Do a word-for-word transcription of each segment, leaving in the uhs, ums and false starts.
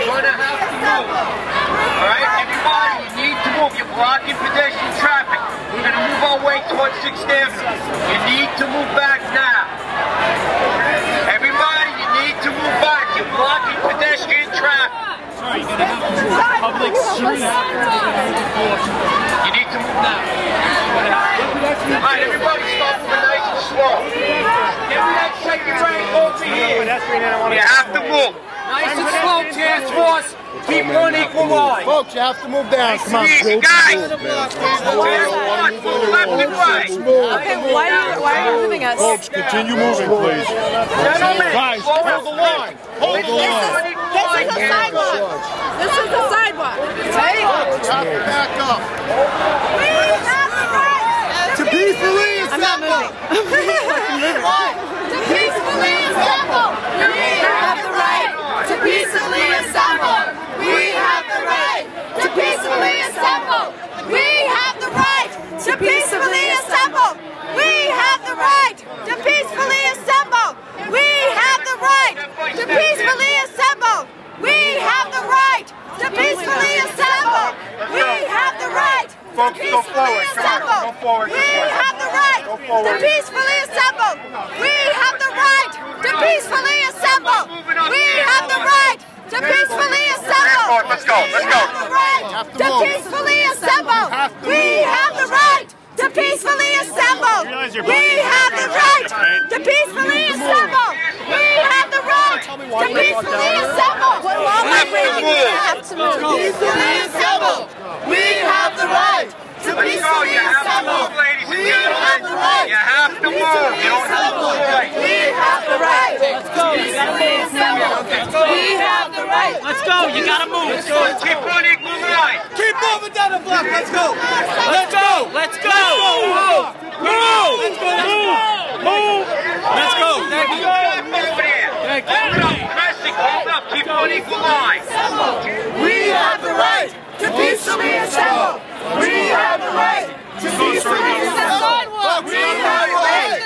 You're going to have to move. Alright, everybody, you need to move. You're blocking pedestrian traffic. We're going to move our way towards sixth Avenue. You need to move back now. Everybody, you need to move back. You're blocking pedestrian traffic. Sorry, you're going to have to move. Public street. You need to move now. Alright, everybody, stop moving nice and slow. Second right over here. You have to move. Nice and slow, task force. Keep one equal line. Folks, you have to move down. Come on, guys. Move left and right. Okay, why are, why are you moving us? Folks, continue moving, please. Guys, hold the line. Hold the line. This is the sidewalk. This is the sidewalk. Right? Folks, you have to back up. We have the right to peacefully assemble. I'm not moving. To peacefully assemble. We have the right to peacefully assemble. We have the right to peacefully assemble. We have the right to peacefully assemble. We have the right to peacefully assemble. We have the right to peacefully assemble. We have the right to peacefully assemble. We have the right to peacefully assemble. We have the right to peacefully assemble. We have the right to peacefully assemble. We have the right to peacefully assemble. Let's go. Let's go. To peacefully assemble. We have the right to peacefully assemble. We have the right to peacefully assemble. We have the right to peacefully assemble. We're all agreeing we have to move. Peacefully assemble. We have the right to peacefully assemble. We have the right. You have to move. You don't have the right. We have the right. Let's go. You gotta move. We have the right. Let's go. You gotta move. Keep on equal line. Keep moving down the block. Let's go. Let's go. Let's go. Move. Move. Let's go. Move. Let's go. Thank you. Thank you. Hold up. Keep on equal line. We have the right to peacefully assemble. We have the right to peacefully assemble. We have the right.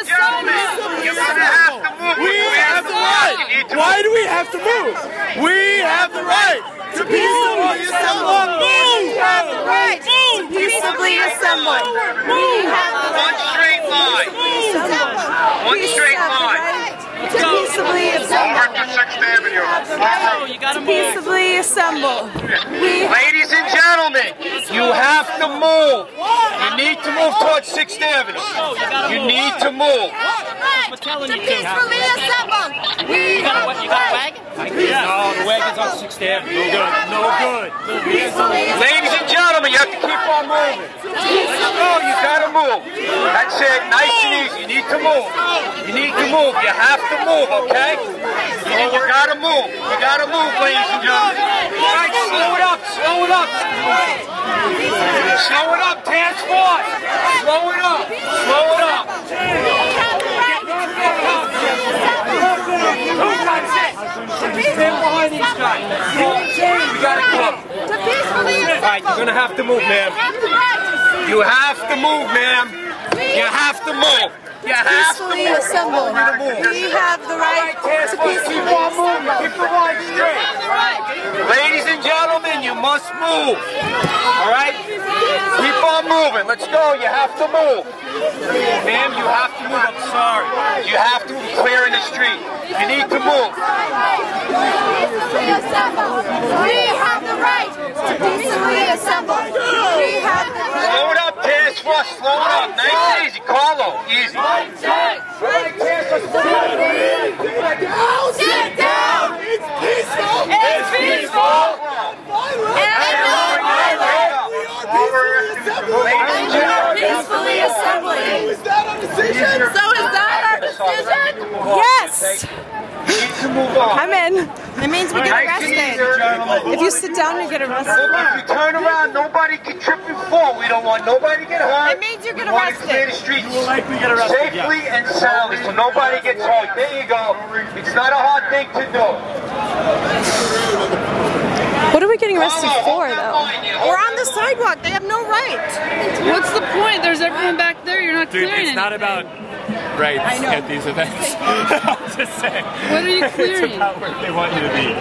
You're gonna have to move. We have the right. Why do we have to move? We have the right to peacefully assemble. We have the right to peacefully assemble. We have the right. One straight line. One straight line. To peacefully assemble. Oh, you gotta move. Peacefully assemble. Ladies and gentlemen, you have to move. You need to move towards sixth Avenue. You need to move. To peacefully assemble. We have the right. No, the wagon's on sixth Avenue. No good. No good. Ladies and gentlemen, you have to keep on moving. Oh, you gotta move. That's it. Nice and easy. You need to move. You need to move. You have to move, okay? You, you gotta move. You gotta move, ladies and gentlemen. All right, slow it up. Slow it up. Slow it up, task force. Slow it up. Slow it up. Stand behind these guys. We gotta come. All right, you're gonna have to move, ma'am. You have to move, ma'am. You have to move. You peacefully assemble. We have the right to peacefully assemble. Ladies and gentlemen, you must move. All right? Keep on moving. Let's go. You have to move. Ma'am, you have to move. I'm sorry. You have to clear in the street. You need to move. Peacefully assemble. We have the right to peacefully assemble. We have the right. Slow it up, task force. Slow it up. Nice and easy. Carlo, easy. Right check! Right check! Sit down! It's peaceful! It's peaceful! We are peacefully assembling! Is that our decision? So is that our decision? Yes! I'm in. That means we get arrested. If you sit down, you get arrested. If you turn around, nobody can trip you forward. We don't want nobody to get hurt. That means you get arrested. We want to clear the streets safely and soundly so nobody gets hurt. There you go. It's not a hard thing to do. What are we getting arrested for, though? We're on the sidewalk. They have no right. What's the point? There's everyone back there. You're not clearing anything. Dude, it's not about... rights at these events. I'm just saying. What are you clearing? It's about where they want you to be.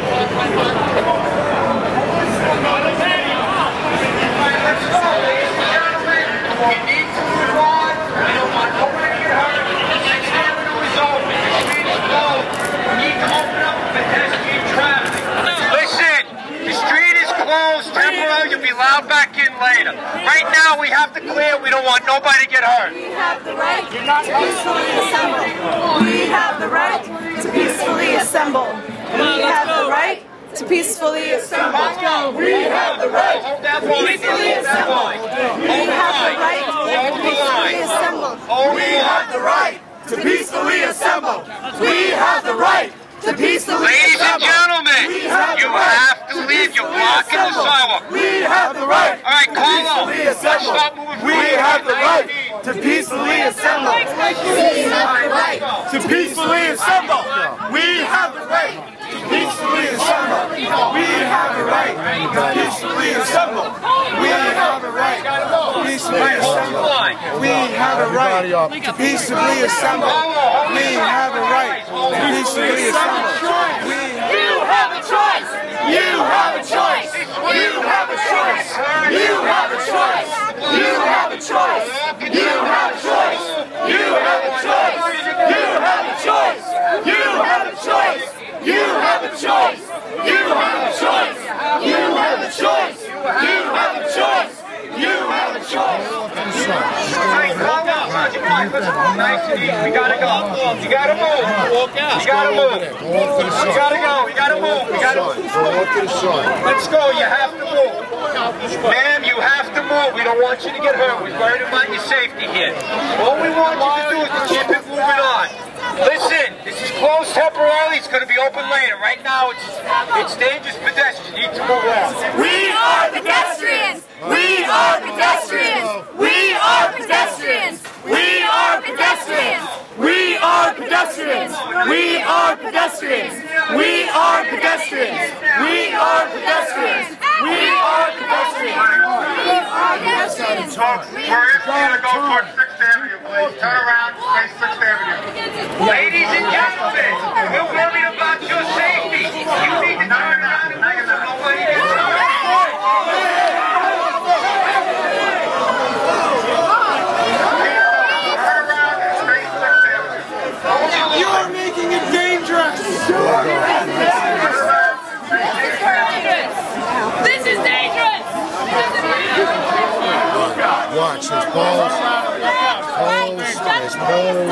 Allowed back in later. Right now we have to clear, we don't want nobody to get hurt. We have the right to peacefully assemble. We have the right to peacefully assemble. We have the right to peacefully assemble. We have the right to peacefully assemble. We have the right to peacefully assemble. We have the right to peacefully assemble. We have the right to peacefully assemble. Ladies and gentlemen, you have to leave. You're blocking the sidewalk. The right All right, call to peacefully assemble. We have the right to peacefully assemble. We have the right to peacefully assemble. We have the right to peacefully assemble. We have the right to peacefully assemble. We have the right to peacefully assemble. We have the right to peacefully assemble. We have the right to peacefully assemble. You have a choice. You have a choice. You have a choice. You have a choice. You have a choice. You have a choice. You have a choice. You have a choice. You have a choice. You have a choice. You have a choice. You have a choice. You have a choice. You have a choice. Hey, calm down. We gotta go. You gotta move. Walk out. You gotta move. You gotta go. You gotta move. You gotta move. Let's go. You have to move. Ma'am, you have to move. We don't want you to get hurt. We're worried about your safety here. All we want you to do is to keep it moving on. Listen, this is closed temporarily. It's going to be open later. Right now, it's it's dangerous pedestrians. You need to move out. We are pedestrians. We are pedestrians. We are pedestrians. We are pedestrians. We are pedestrians. We are pedestrians. We are pedestrians. We are pedestrians. We are pedestrians. We're if you to go towards sixth Avenue, please turn around and face sixth Avenue. Ladies and gentlemen, we're worried about your safety. You need to turn around and make sure nobody gets hurt. Watch his balls. Balls. His balls.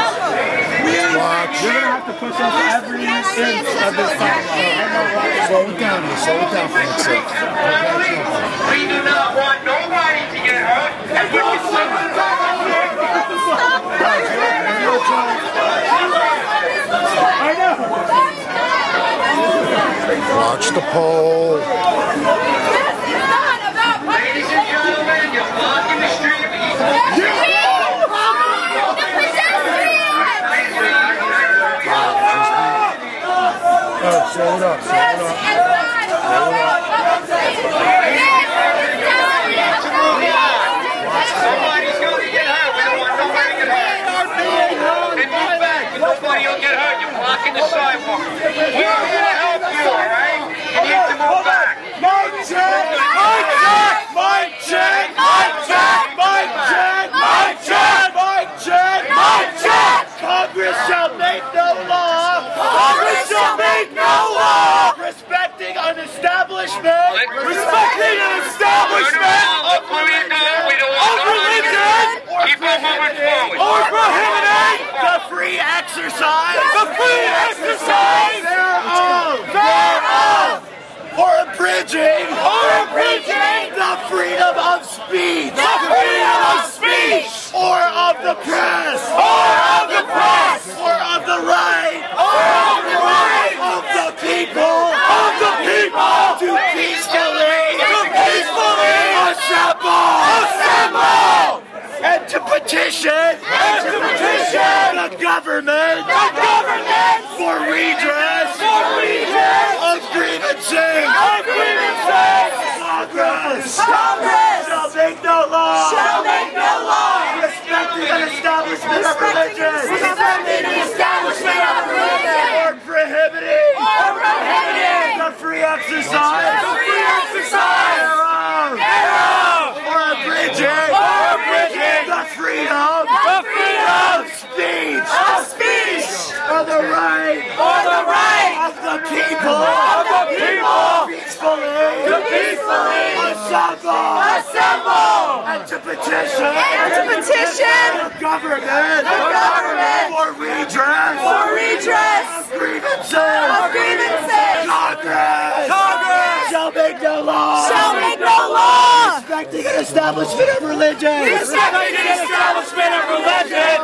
Watch. We're gonna have to push up every inch of this fight. Slow down. Slow down for yourself. We do not want nobody to get hurt. And we can slip and fall on you. I know. Watch the pole. Ladies and gentlemen, you're blocking the street. We are the pedestrians! Hold up, hold up. Shall make no law. Respecting an establishment of religion. exercise! For free exercise! For freedom! For abridging! For abridging! The freedom! The freedom! Of speech! Of speech! For the right! For the right! Of the people! Of the people! Peacefully! To peacefully! Assemble! Assemble! And to petition! And to petition! The government! The government! For redress! For redress! Of grievances! Of grievances! Congress! Congress! Shall make no law! Shall make no law! Respecting an establishment of religion! Respecting an establishment of religion!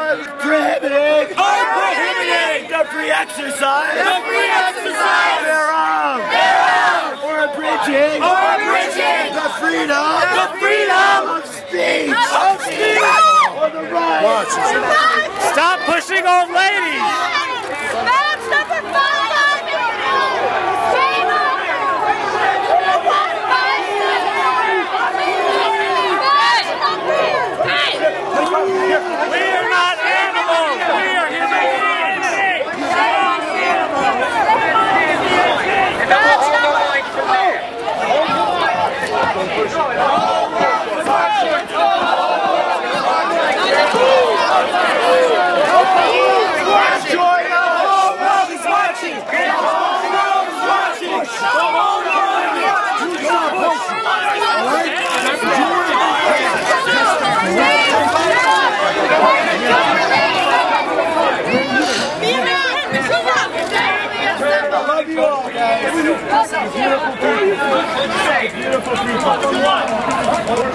Prohibiting! Or prohibiting! The free exercise! The free exercise! Thereof! Thereof! Or abridging! Or abridging! The freedom! The freedom! Of speech! Of speech! Or the right! Stop pushing old ladies!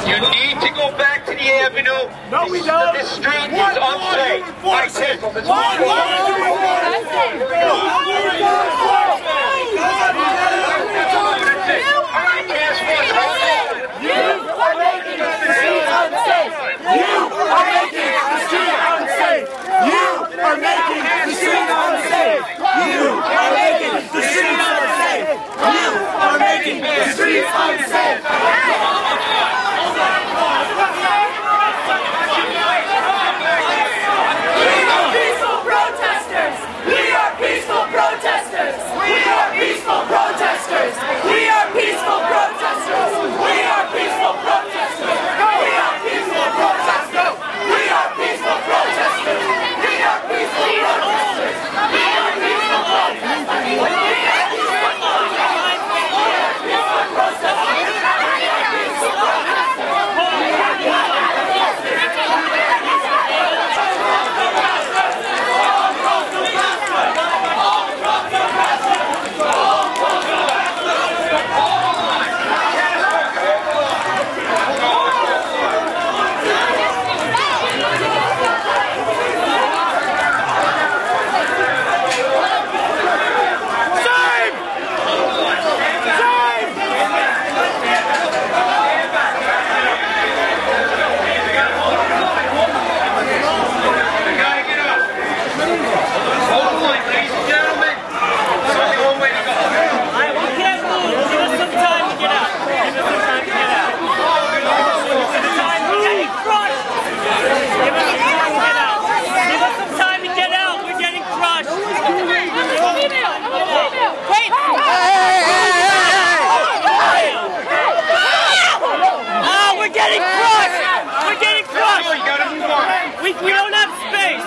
You need to go back to the avenue. No, we don't. This street is unsafe. I said, one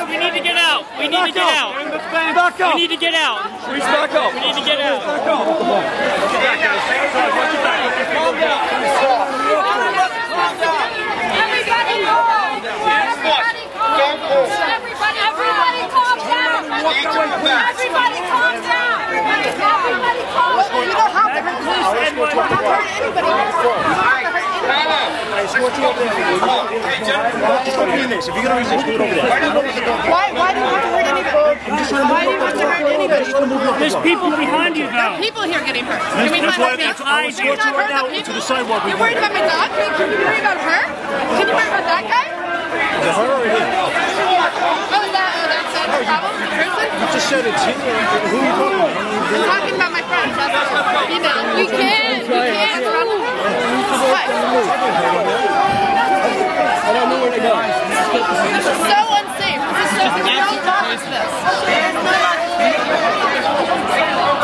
We need to get out. We need to get out. We need to get out. Everybody calm down. Everybody calm down. Everybody calm down. Everybody calm down. You don't have to hurt anybody. You don't have to hurt anybody. If you're gonna resist, do it over there. Why? Why do you have to hurt anybody? Why do you have to hurt anybody? There's people behind you now. There are people here getting hurt. That's, you mean that's why that's I was watching right now into the sidewalk. You're worried about my dog? Can you worry about her? Can you worry about that guy? Is it her or him? Oh, is that, oh, that's the problem? The person? You just said it's him. Who are you talking about? I'm talking about my friends. That's what you know. You can't. You can't. I don't know where to go. This is so unsafe. This is so unsafe. We don't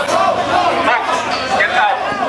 talk like this. Get out.